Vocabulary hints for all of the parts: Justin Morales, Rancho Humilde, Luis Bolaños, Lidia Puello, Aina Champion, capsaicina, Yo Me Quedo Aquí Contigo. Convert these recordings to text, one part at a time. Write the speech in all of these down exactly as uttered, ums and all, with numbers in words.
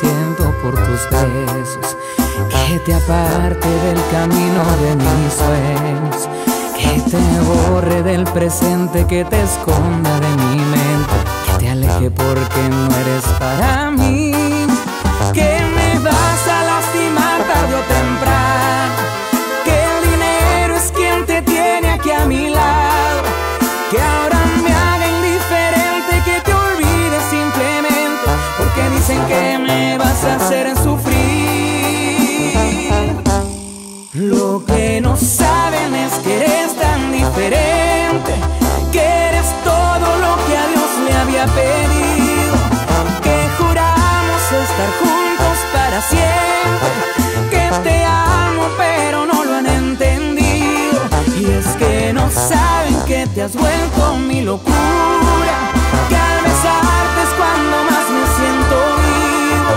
siento por tus besos, que te aparte del camino de mis sueños, que te borre del presente, que te esconda de mi mente, que te aleje porque no eres para mí, que me vas a lastimar tarde o temprano, que el dinero es quien te tiene aquí a mi lado, que ahora me haga indiferente, que te olvides simplemente, porque dicen que me vas a hacer sufrir. Lo que no saben es que eres tan diferente, que eres todo lo que a Dios le había pedido, que juramos estar juntos para siempre, que te amo pero no lo han entendido, y es que no saben que te has vuelto mi locura, que al besarte es cuando más me siento vivo,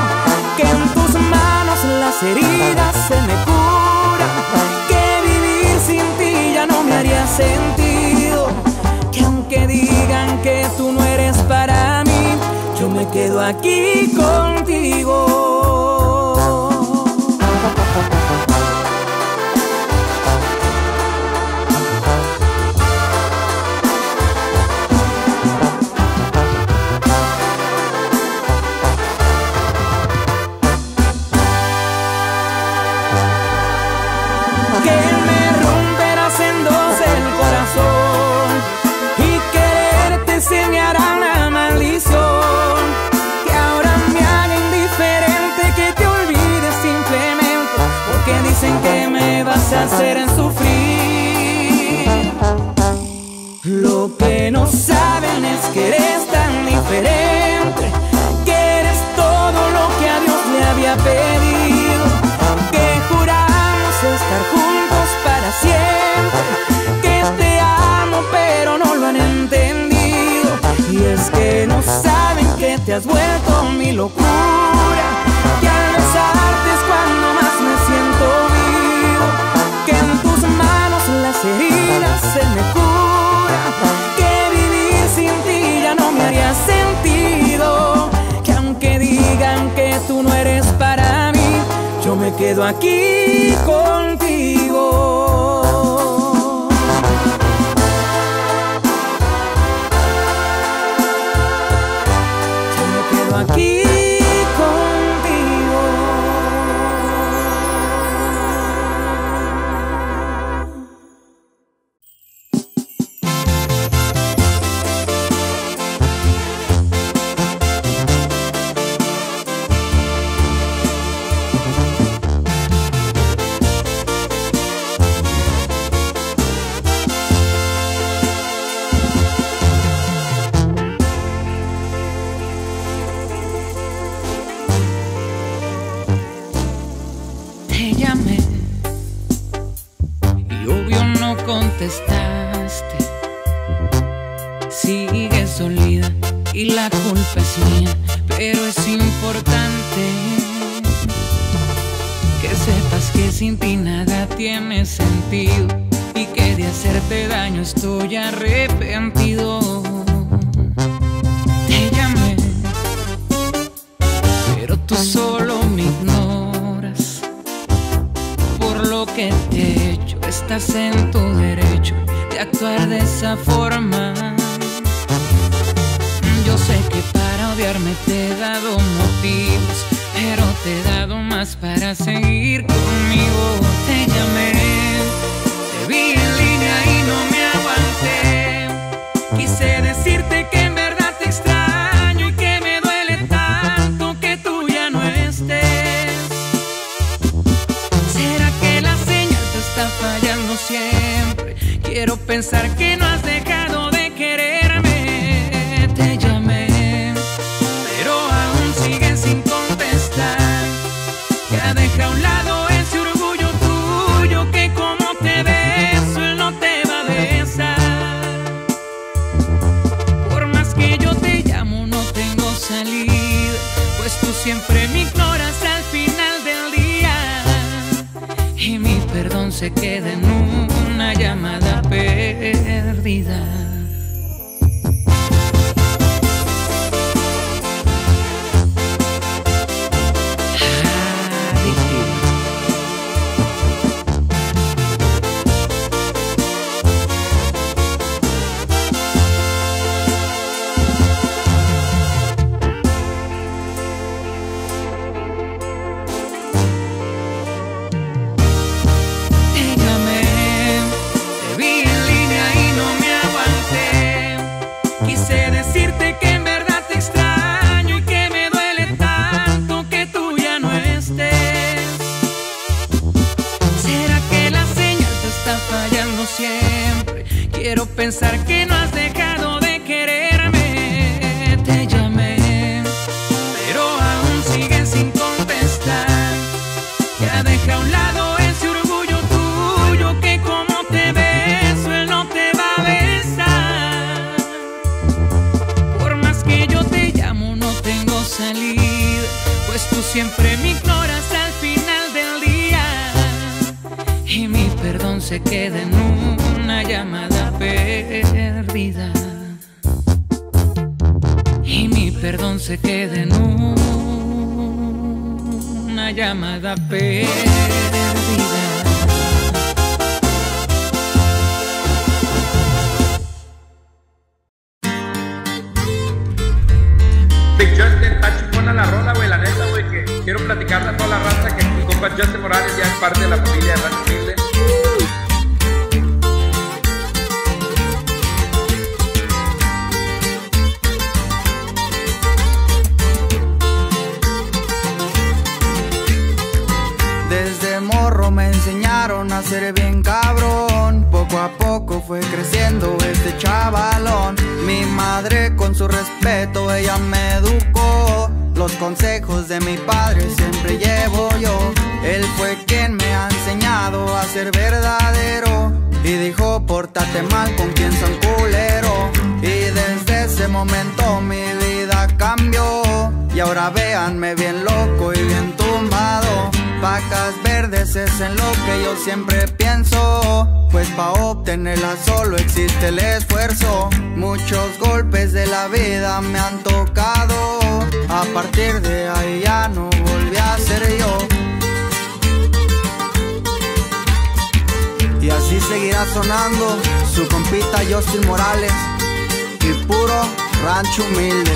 que en tus manos las heridas se me curan, que vivir sin ti ya no me haría sentido, que aunque digan que tú no eres para mí, yo me quedo aquí contigo. Hacer sufrir. Lo que no saben es que eres tan diferente, que eres todo lo que a Dios le había pedido, que juramos estar juntos para siempre, que te amo pero no lo han entendido, y es que no saben que te has vuelto mi locura, que al besarte es cuando más me siento bien, que en tus manos las heridas se me curan, que vivir sin ti ya no me haría sentido, que aunque digan que tú no eres para mí, yo me quedo aquí contigo. Yo me quedo aquí contigo. buscando siempre. Quiero pensar que no has dejado de quererme. Te llamé, pero aún sigues sin contestar. Ya deja a un lado ese orgullo tuyo, que como te beso él no te va a besar. Por más que yo te llamo no tengo salida, pues tú siempre me ignoras al final del día. Y mi perdón se queda en una llamada perdida. Y mi perdón se queda en una llamada perdida. Big Justin, está chupona la rola, güey, la neta, güey, que quiero platicarle a toda la raza que mi compa Justin Morales ya es parte de la familia de Rancho Humilde. Desde morro me enseñaron a ser bien cabrón. Poco a poco fue creciendo este chavalón. Mi madre con su respeto, ella me educó. Los consejos de mi padre siempre llevo yo. Él fue quien me ha enseñado a ser verdadero. Y dijo, pórtate mal con quien sea un culero. Y desde ese momento mi vida cambió. Y ahora véanme bien loco y bien tumbado. Vacas verdes es en lo que yo siempre pienso, pues pa' obtenerla solo existe el esfuerzo. Muchos golpes de la vida me han tocado, a partir de ahí ya no volví a ser yo. Y así seguirá sonando su compita Justin Morales y puro Rancho Humilde.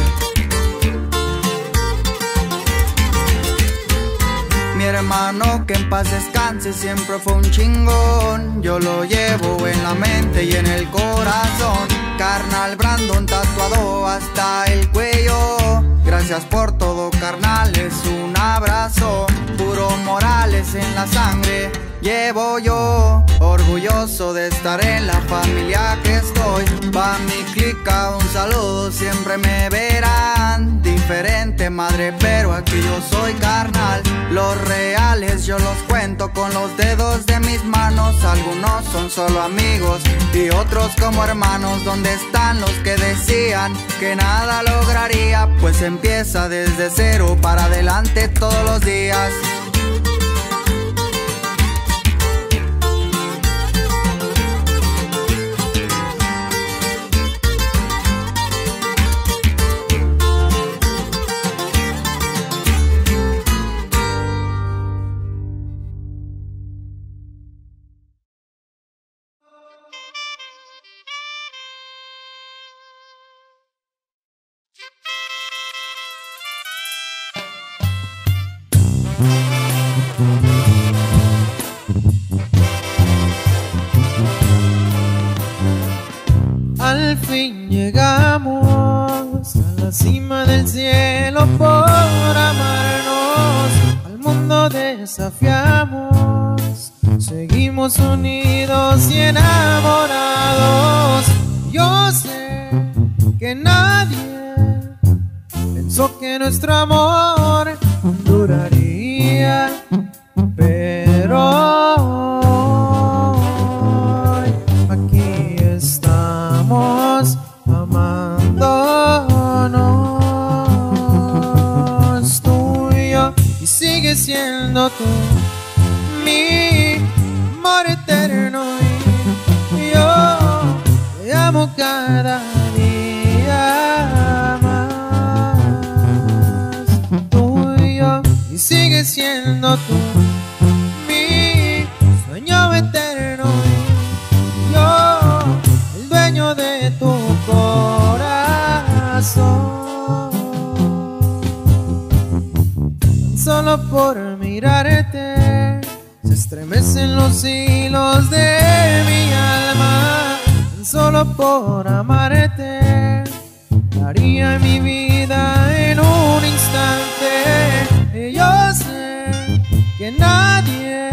Mi hermano que en paz descanse siempre fue un chingón. Yo lo llevo en la mente y en el corazón. Carnal Brandon tatuado hasta el cuello. Gracias por todo, carnales, un abrazo. Puro Morales en la sangre llevo yo. Orgulloso de estar en la familia que estoy. Pa' mi clica un saludo, siempre me verán. Diferente madre, pero aquí yo soy carnal. Los reales yo los cuento con los dedos de mis manos. Algunos son solo amigos y otros como hermanos. ¿Dónde están los que decían que nada lograría? Pues empieza desde cero para adelante todos los días. Al fin llegamos a la cima del cielo por amarnos. Al mundo desafiamos, seguimos unidos y enamorados. Yo sé que nadie pensó que nuestro amor duraría, pero hoy aquí estamos amándonos. Tú y yo, y sigue siendo tú mi amor eterno, y yo te amo cada día más. Y sigue siendo tú mi sueño eterno, yo el dueño de tu corazón. Solo por mirarte se estremecen los hilos de mi alma. Solo por amarte daría mi vida en un instante. Yo sé que nadie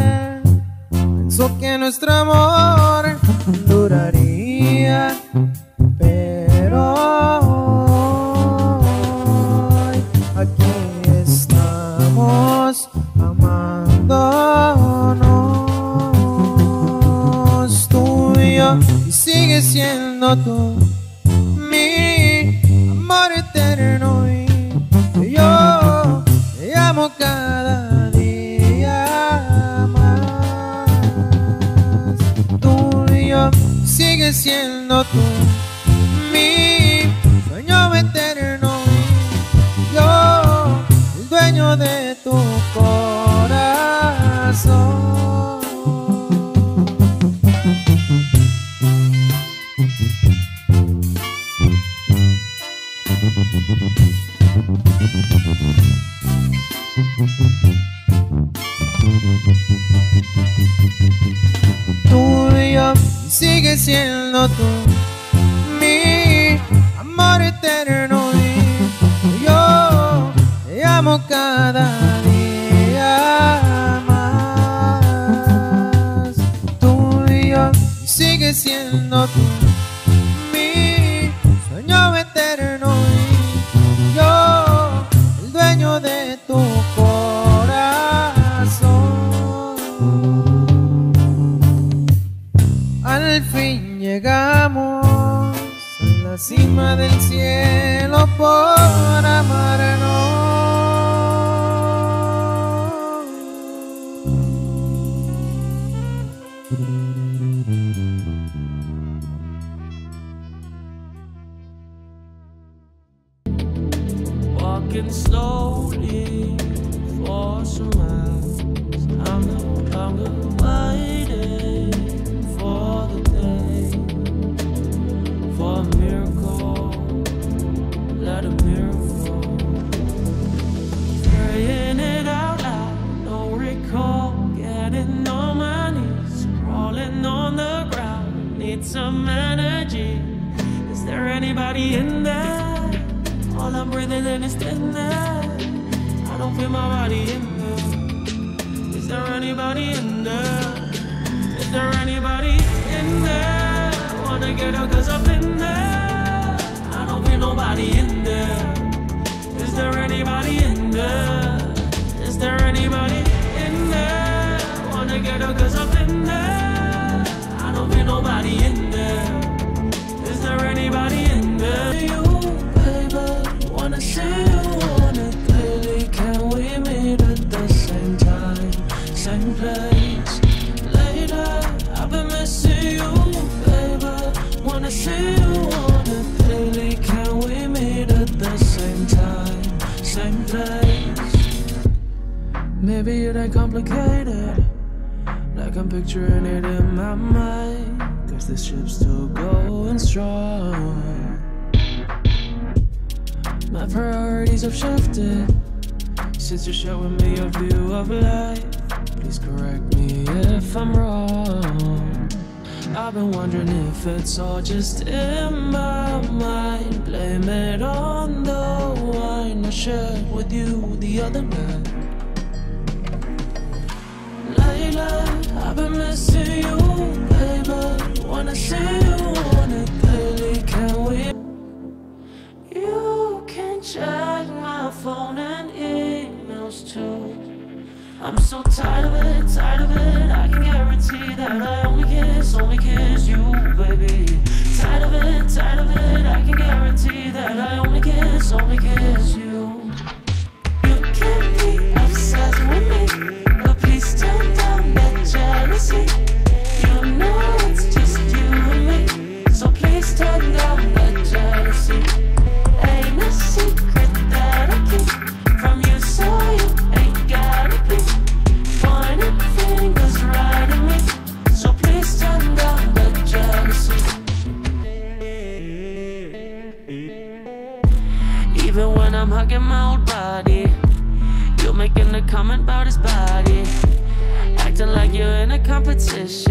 pensó que nuestro amor Pero hoy aquí estamos amándonos, tú y yo, y sigue siendo tú mi amor eterno, y yo te amo cada día más. Tú y yo, sigue siendo tú mi sueño eterno, y yo el dueño de tu corazón. Tú y yo, sigue siendo tú mi amor eterno, y yo te amo cada día más. Tú y yo, sigue siendo tú mi sueño eterno, y yo el dueño de tu corazón. Al fin llegamos a la cima del cielo por amarnos. Walking slowly for some miles, I'm no longer waiting for the day, for a miracle, let a miracle, praying it out loud, no recall, getting on my knees, crawling on the ground, need some energy, is there anybody in there? All I'm breathing in is deadness, I don't feel my body in there, is there anybody in there? Is there anybody in there? Wanna get out cause I've been there, I don't feel nobody in there, is there anybody in there? Is there anybody in there? Wanna get out cause I've been there, I don't feel nobody in there, is there anybody in there? You, baby, wanna see you, wanna clearly, can we meet at the same time, same place? I've been missing you, baby, wanna see you, wanna clearly, can we meet at the same time, same place? Maybe it ain't complicated, like I'm picturing it in my mind, cause this ship's still going strong. My priorities have shifted, since you're showing me your view of life, please correct me if I'm wrong. I've been wondering if it's all just in my mind, blame it on the wine I shared with you the other night. Lately, I've been missing you, baby, wanna see you, wanna clearly, can we? You can check my phone and emails too, I'm so tired of it, tired of it, I can guarantee that I only kiss, only kiss you, baby. Tired of it, tired of it, I can guarantee that I only kiss, only kiss you. You can be obsessed with me, but please turn down that jealousy. You know it's just you and me, so please turn down that jealousy. Ain't a secret that I keep from you, so you ain't got it. Even when I'm hugging my old body, you're making a comment about his body, acting like you're in a competition.